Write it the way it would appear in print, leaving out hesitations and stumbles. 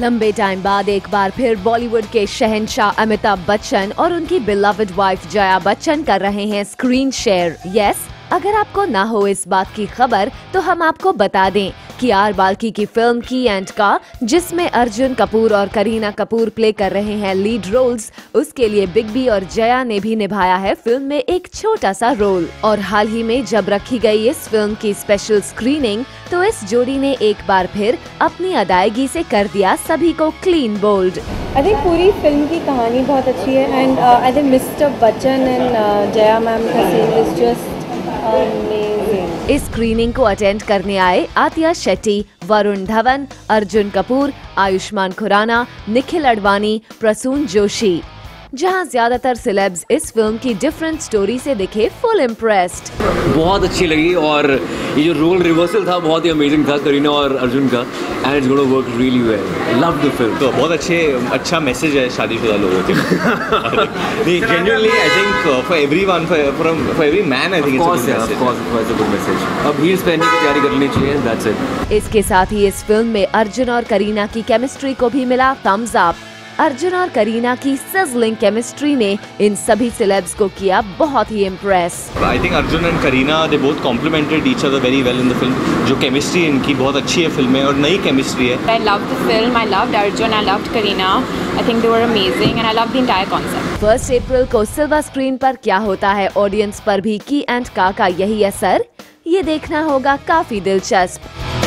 लंबे टाइम बाद एक बार फिर बॉलीवुड के शहंशाह अमिताभ बच्चन और उनकी बिलवड वाइफ जया बच्चन कर रहे हैं स्क्रीन शेयर। यस, अगर आपको ना हो इस बात की खबर तो हम आपको बता दें कि आर बाल्की की फिल्म की एंड का, जिसमें अर्जुन कपूर और करीना कपूर प्ले कर रहे हैं लीड रोल्स, उसके लिए बिग बी और जया ने भी निभाया है फिल्म में एक छोटा सा रोल। और हाल ही में जब रखी गई इस फिल्म की स्पेशल स्क्रीनिंग तो इस जोड़ी ने एक बार फिर अपनी अदायगी से कर दिया सभी को क्लीन बोल्ड। आई थिंक पूरी फिल्म की कहानी बहुत अच्छी है and I think mister Bachchan and Jaya ma'am का सीन इज जस्ट amazing। इस स्क्रीनिंग को अटेंड करने आए आदित्य शेट्टी, वरुण धवन, अर्जुन कपूर, आयुष्मान खुराना, निखिल अडवाणी, प्रसून जोशी। जहां ज्यादातर सिलेब्स इस फिल्म की डिफरेंट स्टोरी से दिखे फुल इम्प्रेस्ड। बहुत अच्छी लगी और ये जो रोल रिवर्सल था बहुत ही अमेजिंग था करीना और अर्जुन का and it's gonna work really well. Love the film. तो बहुत अच्छा मैसेज है शादीशुदा लोगों के लिए। Genuinely I think for everyone, for every man I think it's a good message. अब हील्स पहनने की तैयारी कर लेनी चाहिए, दैट्स इट। इसके साथ ही इस फिल्म में अर्जुन और करीना की केमिस्ट्री को भी मिला थम्स अप। अर्जुन और करीना की सिजलिंग केमिस्ट्री ने इन सभी सिलेब्स को किया बहुत ही impress. I think Arjun and Kareena they both complimented each other very well in the film. जो केमिस्ट्री इनकी बहुत अच्छी है फिल्म में और नई केमिस्ट्री है। I love the film, I loved Arjun, I loved Kareena. I think they were amazing and I love the entire concept. 1 अप्रैल को सिल्वर स्क्रीन पर क्या होता है ऑडियंस पर भी की एंड का यही असर, ये देखना होगा काफी दिलचस्प।